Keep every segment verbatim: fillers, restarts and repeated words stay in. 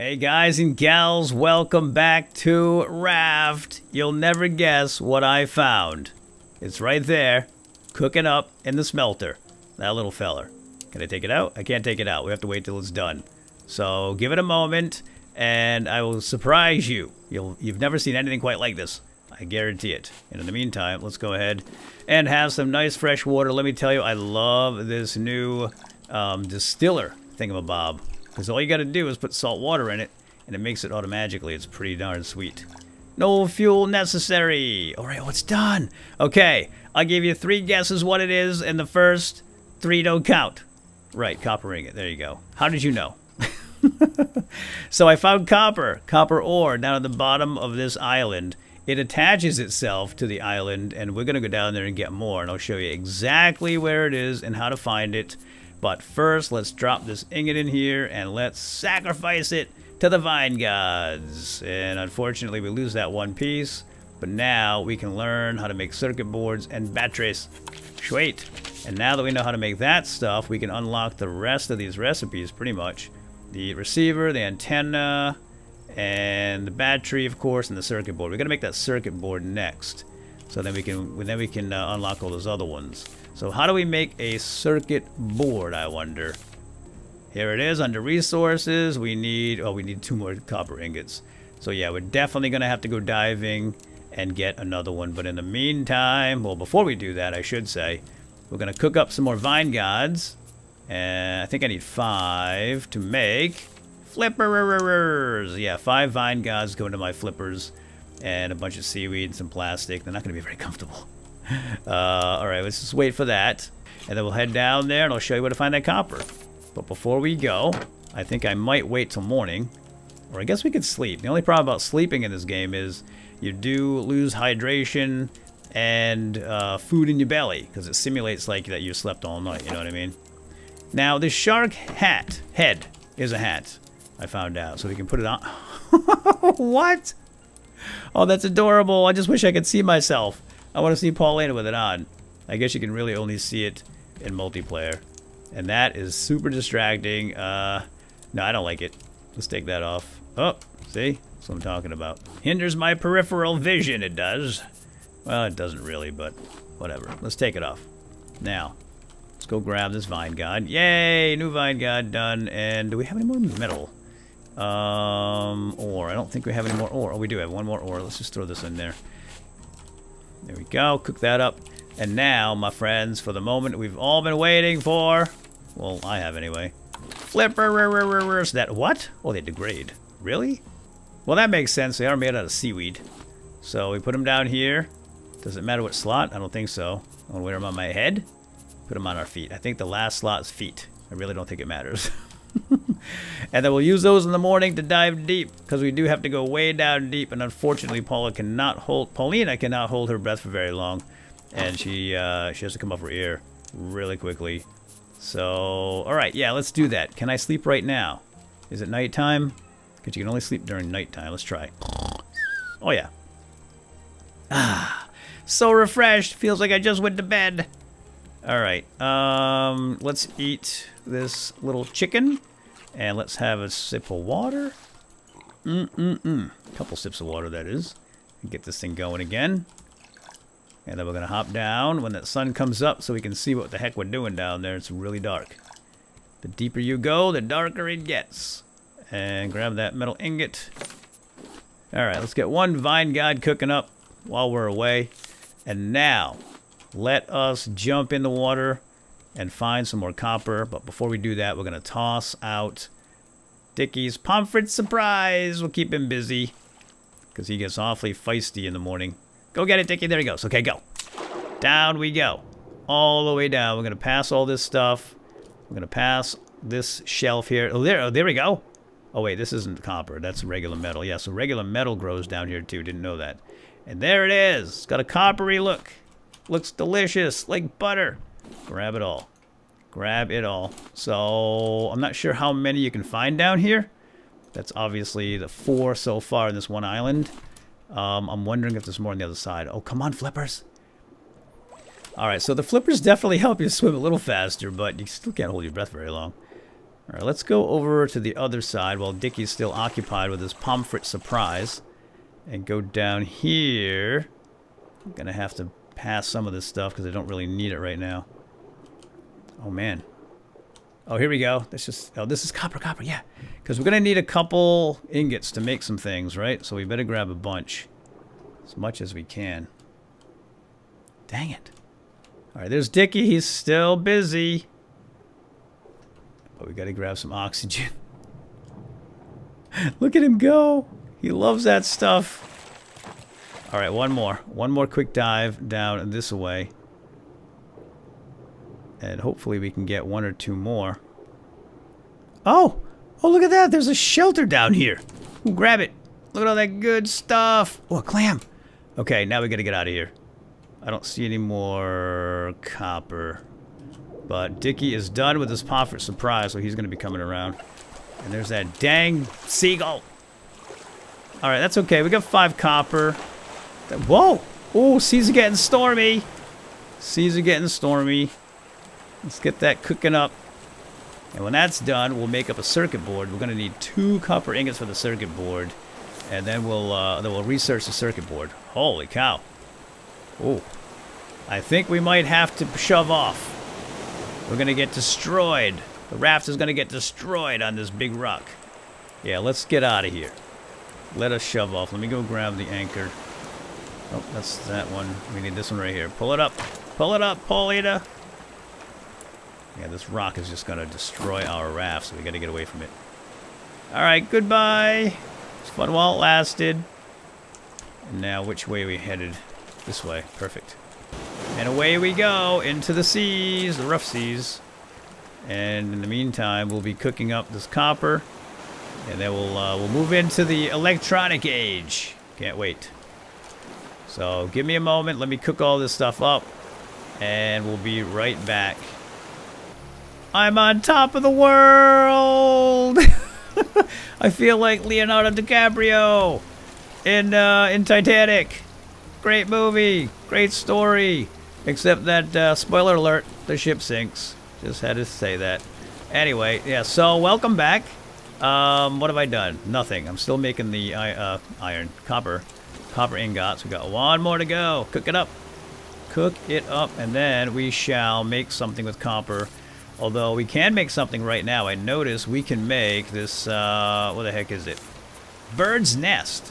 Hey guys and gals, welcome back to Raft. You'll never guess what I found. It's right there, cooking up in the smelter. That little feller. Can I take it out? I can't take it out. We have to wait till it's done. So give it a moment and I will surprise you. You'll, you've never seen anything quite like this. I guarantee it. And in the meantime, let's go ahead and have some nice fresh water. Let me tell you, I love this new um, distiller thingamabob. Because all you got to do is put salt water in it, and it makes it automatically. It's pretty darn sweet. No fuel necessary. All right, well, it's done. Okay, I'll give you three guesses what it is, and the first three don't count. Right, coppering it. There you go. How did you know? So I found copper, copper ore, down at the bottom of this island. It attaches itself to the island, and we're going to go down there and get more, and I'll show you exactly where it is and how to find it. But first, let's drop this ingot in here, and let's sacrifice it to the vine gods. And unfortunately, we lose that one piece. But now we can learn how to make circuit boards and batteries. Sweet. And now that we know how to make that stuff, we can unlock the rest of these recipes, pretty much. The receiver, the antenna, and the battery, of course, and the circuit board. We're going to make that circuit board next. So then we can, then we can uh, unlock all those other ones. So how do we make a circuit board, I wonder? Here it is under resources. We need, oh, we need two more copper ingots. So yeah, we're definitely going to have to go diving and get another one. But in the meantime, well, before we do that, I should say, we're going to cook up some more vine gods. And I think I need five to make flippers. Yeah, five vine gods go into my flippers. And a bunch of seaweed and some plastic. They're not going to be very comfortable. Uh, Alright, let's just wait for that. And then we'll head down there and I'll show you where to find that copper. But before we go, I think I might wait till morning. Or I guess we could sleep. The only problem about sleeping in this game is you do lose hydration and uh, food in your belly. Because it simulates like that you slept all night, you know what I mean? Now, this shark hat, head, is a hat. I found out. So we can put it on. What? Oh, that's adorable. I just wish I could see myself. I want to see Paulina with it on. I guess you can really only see it in multiplayer. And that is super distracting. Uh, no, I don't like it. Let's take that off. Oh, see? That's what I'm talking about. Hinders my peripheral vision, it does. Well, it doesn't really, but whatever. Let's take it off. Now, let's go grab this vine god. Yay! New vine god done. And do we have any more in the middle? Um, ore. I don't think we have any more ore. Oh, we do have one more ore. Let's just throw this in there. There we go. Cook that up. And now, my friends, for the moment we've all been waiting for. Well, I have anyway. Flipperers. That what? Oh, they degrade. Really? Well, that makes sense. They are made out of seaweed. So we put them down here. Does it matter what slot? I don't think so. I'm going to wear them on my head. Put them on our feet. I think the last slot is feet. I really don't think it matters. And then we'll use those in the morning to dive deep, because we do have to go way down deep, and unfortunately Paula cannot hold Paulina cannot hold her breath for very long, and she uh, she has to come up her ear really quickly. So alright, yeah, let's do that. Can I sleep right now? Is it nighttime? Because you can only sleep during nighttime. Let's try. Oh yeah. Ah, so refreshed. Feels like I just went to bed. Alright, um, let's eat this little chicken, and let's have a sip of water. Mm-mm-mm. A couple sips of water, that is. Get this thing going again. And then we're going to hop down when that sun comes up so we can see what the heck we're doing down there. It's really dark. The deeper you go, the darker it gets. And grab that metal ingot. Alright, let's get one vine god cooking up while we're away. And now, let us jump in the water and find some more copper. But before we do that, we're going to toss out Dickie's Pomfret Surprise. We'll keep him busy because he gets awfully feisty in the morning. Go get it, Dickie. There he goes. Okay, go. Down we go. All the way down. We're going to pass all this stuff. We're going to pass this shelf here. Oh, there, oh, there we go. Oh, wait, this isn't copper. That's regular metal. Yeah, so regular metal grows down here, too. Didn't know that. And there it is. It's got a coppery look. Looks delicious, like butter. Grab it all. Grab it all. So, I'm not sure how many you can find down here. That's obviously the four so far in this one island. Um, I'm wondering if there's more on the other side. Oh, come on, flippers. Alright, so the flippers definitely help you swim a little faster, but you still can't hold your breath very long. Alright, let's go over to the other side while Dickie's still occupied with his Pomfret Surprise. And go down here. I'm going to have to pass some of this stuff because I don't really need it right now. Oh, man. Oh, here we go. That's just, oh, this is copper, copper, yeah. Because we're going to need a couple ingots to make some things, right? So we better grab a bunch. As much as we can. Dang it. Alright, there's Dickie. He's still busy. But we got to grab some oxygen. Look at him go. He loves that stuff. Alright, one more. One more quick dive down this way. And hopefully we can get one or two more. Oh! Oh, look at that! There's a shelter down here! Ooh, grab it! Look at all that good stuff! Oh, a clam! Okay, now we gotta get out of here. I don't see any more copper. But Dickie is done with his Pomfret Surprise, so he's gonna be coming around. And there's that dang seagull! Alright, that's okay. We got five copper. Whoa! Oh, seas are getting stormy! Seas are getting stormy. Let's get that cooking up. And when that's done, we'll make up a circuit board. We're going to need two copper ingots for the circuit board. And then we'll uh, then we'll research the circuit board. Holy cow. Oh. I think we might have to shove off. We're going to get destroyed. The raft is going to get destroyed on this big rock. Yeah, let's get out of here. Let us shove off. Let me go grab the anchor. Oh, that's that one. We need this one right here. Pull it up. Pull it up, Paulina. Yeah, this rock is just going to destroy our raft, so we got to get away from it. Alright, goodbye! It's fun while it lasted. And now, which way are we headed? This way. Perfect. And away we go! Into the seas! The rough seas. And in the meantime, we'll be cooking up this copper. And then we'll, uh, we'll move into the electronic age. Can't wait. So, give me a moment. Let me cook all this stuff up. And we'll be right back. I'm on top of the world! I feel like Leonardo DiCaprio in uh, in Titanic. Great movie, great story. Except that, uh, spoiler alert, the ship sinks. Just had to say that. Anyway, yeah, so welcome back. Um, what have I done? Nothing. I'm still making the uh, iron, copper, copper ingots. We got one more to go. Cook it up. Cook it up, and then we shall make something with copper. Although, we can make something right now. I notice we can make this, uh, what the heck is it? Bird's nest.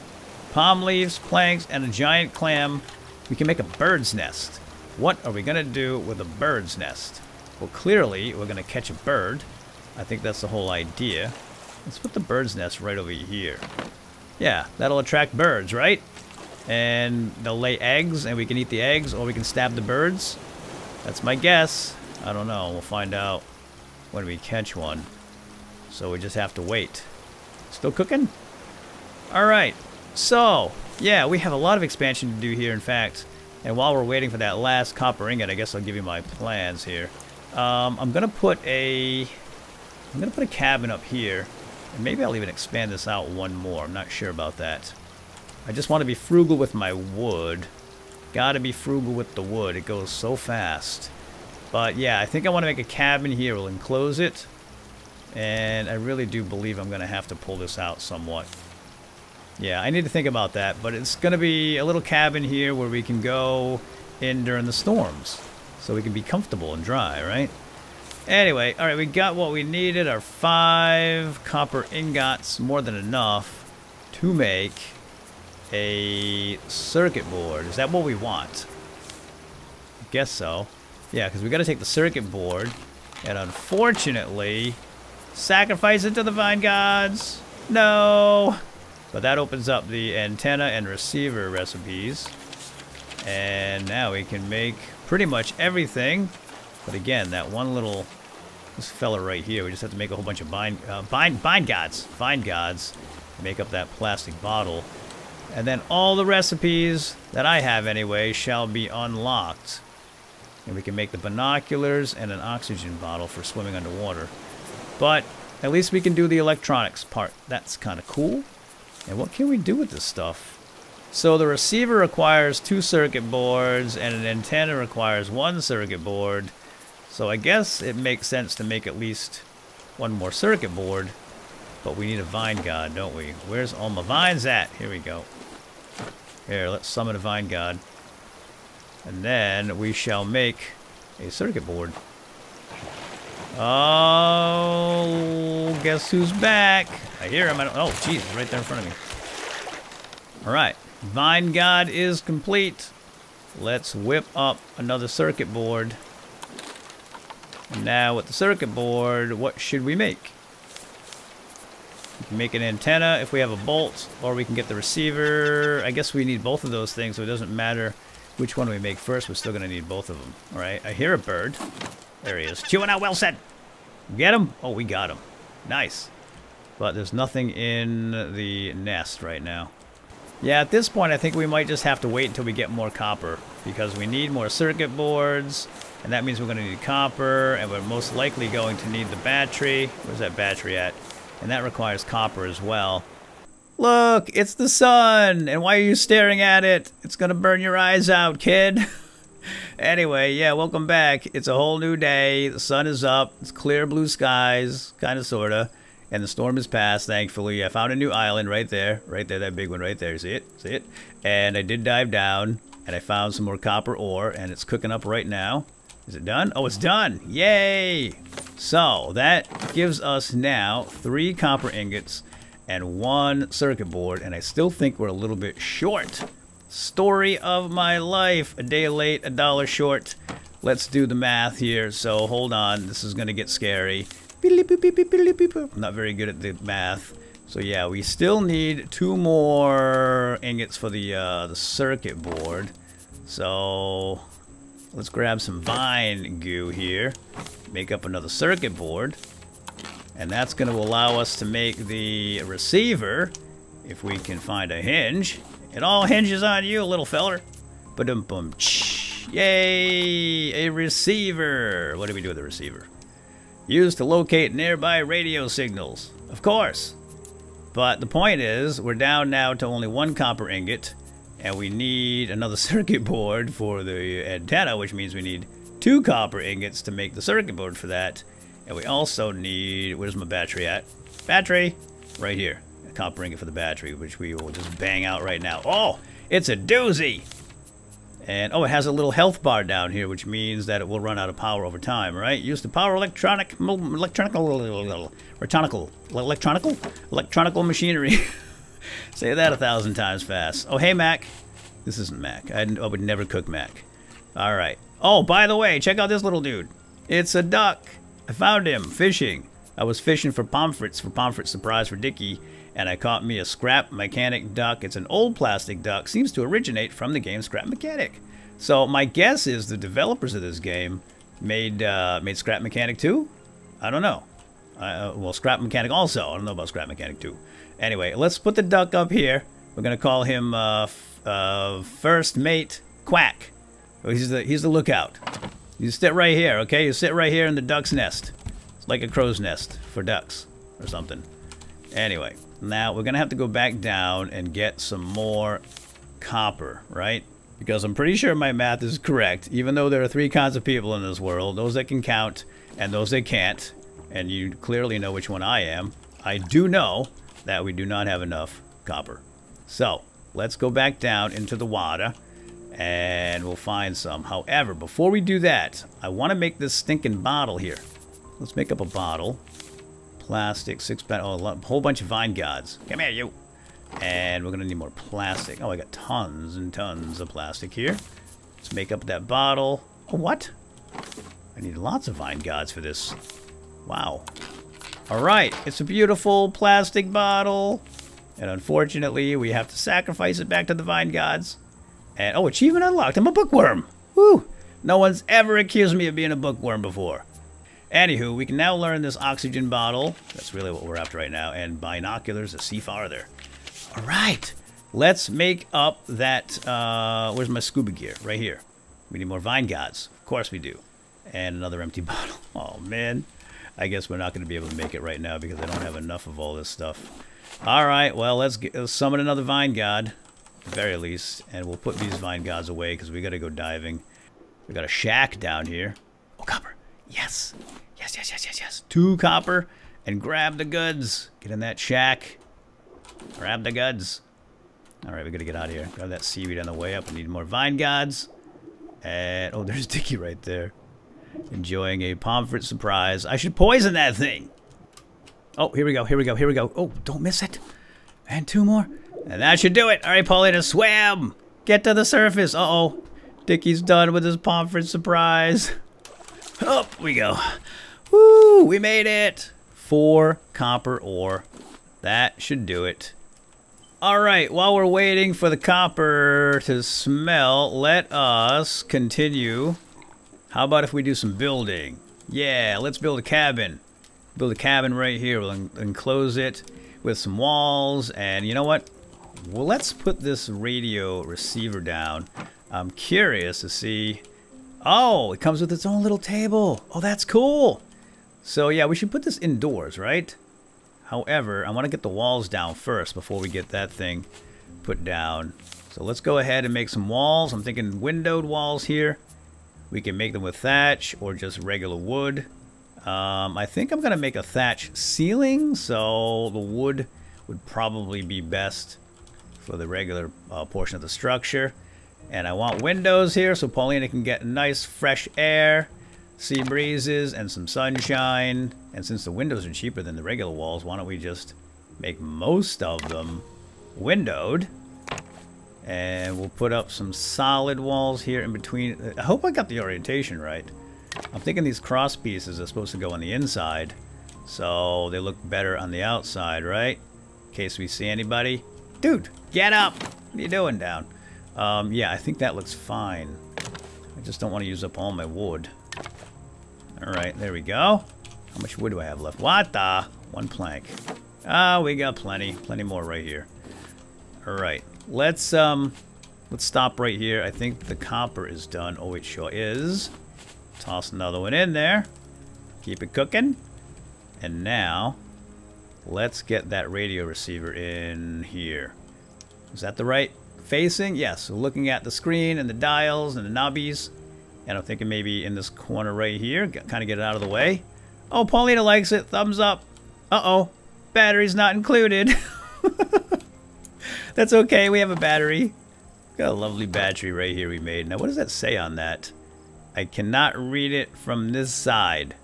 Palm leaves, planks, and a giant clam. We can make a bird's nest. What are we going to do with a bird's nest? Well, clearly, we're going to catch a bird. I think that's the whole idea. Let's put the bird's nest right over here. Yeah, that'll attract birds, right? And they'll lay eggs, and we can eat the eggs, or we can stab the birds. That's my guess. I don't know. We'll find out when we catch one. So we just have to wait. Still cooking? Alright. So, yeah, we have a lot of expansion to do here, in fact. And while we're waiting for that last copper ingot, I guess I'll give you my plans here. Um, I'm going to put a... I'm going to put a cabin up here. And maybe I'll even expand this out one more. I'm not sure about that. I just want to be frugal with my wood. Gotta be frugal with the wood. It goes so fast. But yeah, I think I want to make a cabin here. We'll enclose it. And I really do believe I'm going to have to pull this out somewhat. Yeah, I need to think about that. But it's going to be a little cabin here where we can go in during the storms. So we can be comfortable and dry, right? Anyway, alright, we got what we needed. Our five copper ingots. More than enough to make a circuit board. Is that what we want? I guess so. Yeah, because we got to take the circuit board, and unfortunately, sacrifice it to the vine gods. No! But that opens up the antenna and receiver recipes. And now we can make pretty much everything. But again, that one little, this fella right here, we just have to make a whole bunch of vine, uh, vine, vine gods. Vine gods make up that plastic bottle. And then all the recipes that I have anyway shall be unlocked. And we can make the binoculars and an oxygen bottle for swimming underwater. But at least we can do the electronics part. That's kind of cool. And what can we do with this stuff? So the receiver requires two circuit boards, and an antenna requires one circuit board. So I guess it makes sense to make at least one more circuit board, but we need a vine god, don't we? Where's all my vines at? Here we go. Here, let's summon a vine god. And then we shall make a circuit board. Oh, guess who's back? I hear him. I don't, oh, geez, right there in front of me. All right, vine god is complete. Let's whip up another circuit board. Now with the circuit board, what should we make? We can make an antenna if we have a bolt, or we can get the receiver. I guess we need both of those things, so it doesn't matter which one we make first. We're still going to need both of them. All right, I hear a bird. There he is. Chewing out Wilson! Get him! Oh, we got him. Nice. But there's nothing in the nest right now. Yeah, at this point, I think we might just have to wait until we get more copper, because we need more circuit boards, and that means we're going to need copper, and we're most likely going to need the battery. Where's that battery at? And that requires copper as well. Look, it's the sun, and why are you staring at it? It's going to burn your eyes out, kid. Anyway, yeah, welcome back. It's a whole new day. The sun is up. It's clear blue skies, kind of, sort of. And the storm is past, thankfully. I found a new island right there. Right there, that big one right there. See it? See it? And I did dive down, and I found some more copper ore, and it's cooking up right now. Is it done? Oh, it's done! Yay! So, that gives us now three copper ingots and one circuit board, and I still think we're a little bit short. Story of my life. A day late, a dollar short. Let's do the math here. So hold on, this is gonna get scary. I'm not very good at the math. So yeah, we still need two more ingots for the uh, the circuit board. So let's grab some vine goo here, make up another circuit board, and that's gonna allow us to make the receiver if we can find a hinge. It all hinges on you, little feller. Ba-dum-bum. Yay! A receiver! What do we do with the receiver? Used to locate nearby radio signals. Of course! But the point is, we're down now to only one copper ingot, and we need another circuit board for the antenna, which means we need two copper ingots to make the circuit board for that. And we also need... where's my battery at? Battery! Right here. Copper ingot for the battery, which we will just bang out right now. Oh, it's a doozy! And oh, it has a little health bar down here, which means that it will run out of power over time, right? Use the power electronic, electronical, electronical, electronical, electronical machinery. Say that a thousand times fast. Oh, hey, Mac. This isn't Mac. I, I would never cook Mac. All right. Oh, by the way, check out this little dude. It's a duck. I found him fishing. I was fishing for pomfrets, for Pomfret Surprise for Dickie, and I caught me a Scrap Mechanic duck. It's an old plastic duck, seems to originate from the game Scrap Mechanic. So my guess is the developers of this game made uh, made Scrap Mechanic two? I don't know. Uh, well, Scrap Mechanic also. I don't know about Scrap Mechanic two. Anyway, let's put the duck up here. We're going to call him uh, f uh, First Mate Quack. He's the, he's the lookout. You sit right here, okay? You sit right here in the duck's nest. Like a crow's nest for ducks or something. Anyway, now we're gonna have to go back down and get some more copper, right? Because I'm pretty sure my math is correct, even though there are three kinds of people in this world: those that can count and those that can't. And you clearly know which one I am. I do know that we do not have enough copper. So let's go back down into the water and we'll find some. However, before we do that, I want to make this stinking bottle here. Let's make up a bottle. Plastic, six pack, oh, a whole bunch of vine gods. Come here, you. And we're going to need more plastic. Oh, I got tons and tons of plastic here. Let's make up that bottle. Oh, what? I need lots of vine gods for this. Wow. All right. It's a beautiful plastic bottle. And unfortunately, we have to sacrifice it back to the vine gods. And, oh, achievement unlocked. I'm a bookworm. Woo. No one's ever accused me of being a bookworm before. Anywho, we can now learn this oxygen bottle. That's really what we're after right now. And binoculars to see farther. All right. Let's make up that... Uh, where's my scuba gear? Right here. We need more vine gods. Of course we do. And another empty bottle. Oh, man. I guess we're not going to be able to make it right now because I don't have enough of all this stuff. All right. Well, let's, get, let's summon another vine god, at the very least. And we'll put these vine gods away because we got to go diving. We got a shack down here. Oh, copper. Yes. Yes, yes, yes, yes, yes. Two copper and grab the goods. Get in that shack. Grab the goods. All right, we gotta get out of here. Grab that seaweed on the way up. We need more vine gods. And oh, there's Dickie right there, enjoying a Pomfret surprise. I should poison that thing. Oh, here we go. Here we go. Here we go. Oh, don't miss it. And two more. And that should do it. All right, Paulina, swim. Get to the surface. Uh-oh. Dickie's done with his Pomfret surprise. Up we go. Woo, we made it. Four copper ore. That should do it. All right, while we're waiting for the copper to smell, let us continue. How about if we do some building? Yeah, let's build a cabin. Build a cabin right here. We'll en enclose it with some walls. And you know what? Well, let's put this radio receiver down. I'm curious to see. Oh, it comes with its own little table. Oh, that's cool. So yeah, we should put this indoors, right? However, I want to get the walls down first before we get that thing put down. So let's go ahead and make some walls. I'm thinking windowed walls here. We can make them with thatch or just regular wood. Um, I think I'm going to make a thatch ceiling, so the wood would probably be best for the regular uh, portion of the structure. And I want windows here so Paulina can get nice fresh air, sea breezes, and some sunshine. And since the windows are cheaper than the regular walls, why don't we just make most of them windowed? And we'll put up some solid walls here in between. I hope I got the orientation right. I'm thinking these cross pieces are supposed to go on the inside, so they look better on the outside, right? In case we see anybody. Dude, get up! What are you doing down? Um, yeah, I think that looks fine. I just don't want to use up all my wood. Alright, there we go. How much wood do I have left? What the? One plank. Ah, we got plenty. Plenty more right here. Alright, let's, um, let's stop right here. I think the copper is done. Oh, it sure is. Toss another one in there. Keep it cooking. And now, let's get that radio receiver in here. Is that the right facing? Yes, so looking at the screen and the dials and the knobbies. And I'm thinking maybe in this corner right here. Kind of get it out of the way. Oh, Paulina likes it. Thumbs up. Uh-oh. Battery's not included. That's okay. We have a battery. Got a lovely battery right here we made. Now, what does that say on that? I cannot read it from this side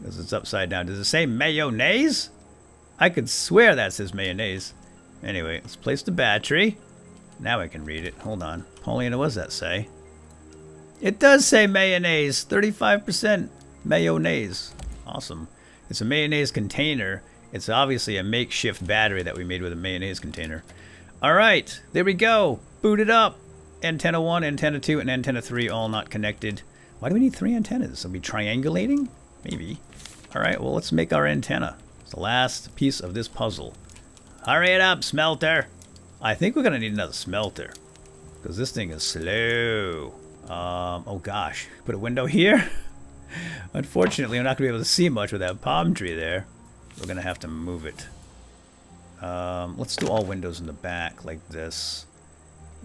because it's upside down. Does it say mayonnaise? I could swear that says mayonnaise. Anyway, let's place the battery. Now I can read it. Hold on. Paulina, what does that say? It does say mayonnaise. thirty-five percent mayonnaise. Awesome. It's a mayonnaise container. It's obviously a makeshift battery that we made with a mayonnaise container. All right, there we go. Boot it up. Antenna one, antenna two, and antenna three all not connected. Why do we need three antennas? Are we triangulating? Maybe. All right, well, let's make our antenna. It's the last piece of this puzzle. Hurry it up, smelter. I think we're going to need another smelter because this thing is slow. Um, oh, gosh. Put a window here. Unfortunately, we're not going to be able to see much with that palm tree there. We're going to have to move it. Um, let's do all windows in the back like this.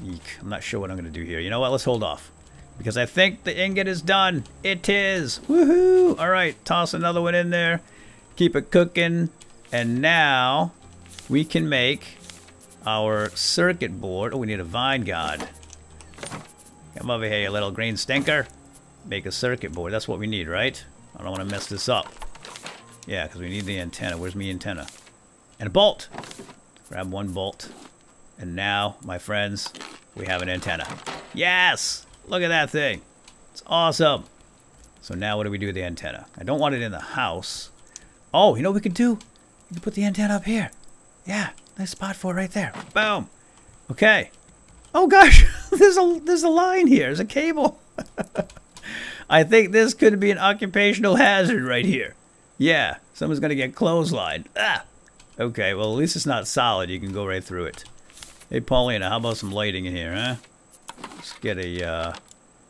Eek. I'm not sure what I'm going to do here. You know what? Let's hold off. Because I think the ingot is done. It is. Woohoo! All right. Toss another one in there. Keep it cooking. And now we can make our circuit board. Oh, we need a vine god. Come over here, you little green stinker. Make a circuit board. That's what we need, right? I don't want to mess this up. Yeah, because we need the antenna. Where's my antenna? And a bolt. Grab one bolt. And now, my friends, we have an antenna. Yes! Look at that thing. It's awesome. So now what do we do with the antenna? I don't want it in the house. Oh, you know what we could do? We could put the antenna up here. Yeah, nice spot for it right there. Boom. Okay. Oh, gosh. there's a there's a line here. There's a cable. I think this could be an occupational hazard right here. Yeah, someone's going to get clotheslined. Ah! Okay, well, at least it's not solid. You can go right through it. Hey, Paulina, how about some lighting in here, huh? Let's get a, uh,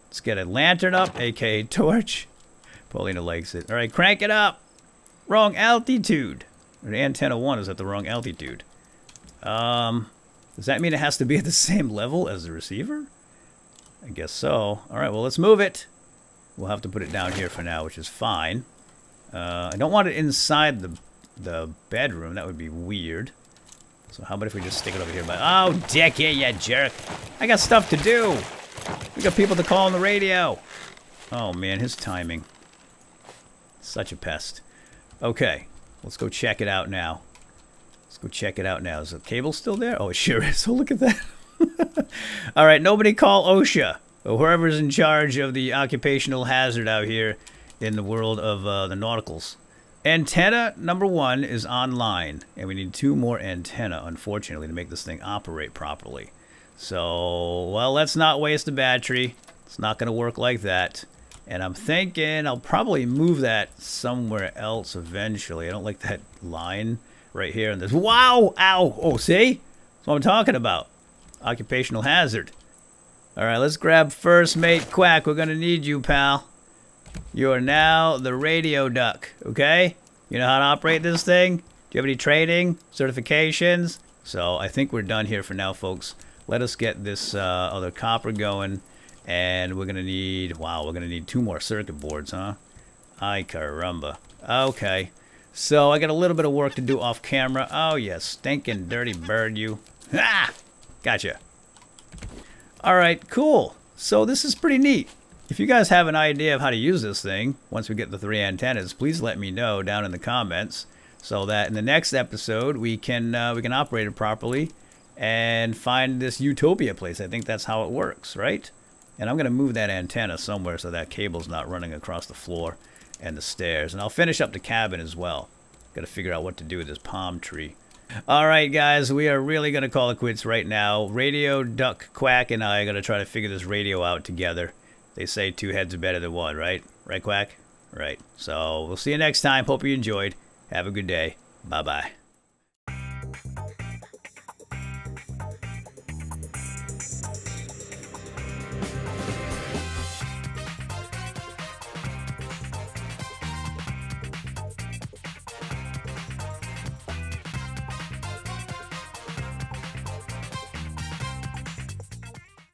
let's get a lantern up, a k a torch. Paulina likes it. All right, crank it up. Wrong altitude. Antenna one is at the wrong altitude. Um, does that mean it has to be at the same level as the receiver? I guess so. All right, well, let's move it. We'll have to put it down here for now, which is fine. Uh, I don't want it inside the the bedroom. That would be weird. So how about if we just stick it over here by... Oh, Dickie, you jerk! I got stuff to do! We got people to call on the radio! Oh, man, his timing. Such a pest. Okay, let's go check it out now. Let's go check it out now. Is the cable still there? Oh, it sure is. Oh, look at that. All right, nobody call OSHA. Or whoever's in charge of the occupational hazard out here in the world of uh, the nauticals. Antenna number one is online, and we need two more antenna, unfortunately, to make this thing operate properly. So, well, let's not waste a battery. It's not going to work like that. And I'm thinking I'll probably move that somewhere else eventually. I don't like that line right here. And this. Wow! Ow! Oh, see? That's what I'm talking about. Occupational hazard. All right, let's grab first mate Quack. We're going to need you, pal. You are now the radio duck, okay? You know how to operate this thing? Do you have any training, certifications? So I think we're done here for now, folks. Let us get this uh, other copper going. And we're going to need, wow, we're going to need two more circuit boards, huh? Ay caramba. Okay. So I got a little bit of work to do off camera. Oh, you stinking dirty bird, you. Ha! Gotcha. All right, cool. So this is pretty neat. If you guys have an idea of how to use this thing, once we get the three antennas, please let me know down in the comments so that in the next episode we can uh, we can operate it properly and find this Utopia place. I think that's how it works, right? And I'm going to move that antenna somewhere so that cable's not running across the floor and the stairs. And I'll finish up the cabin as well. Got to figure out what to do with this palm tree. All right, guys, we are really going to call it quits right now. Radio Duck Quack and I are going to try to figure this radio out together. They say two heads are better than one, right? Right, Quack? Right. So we'll see you next time. Hope you enjoyed. Have a good day. Bye-bye.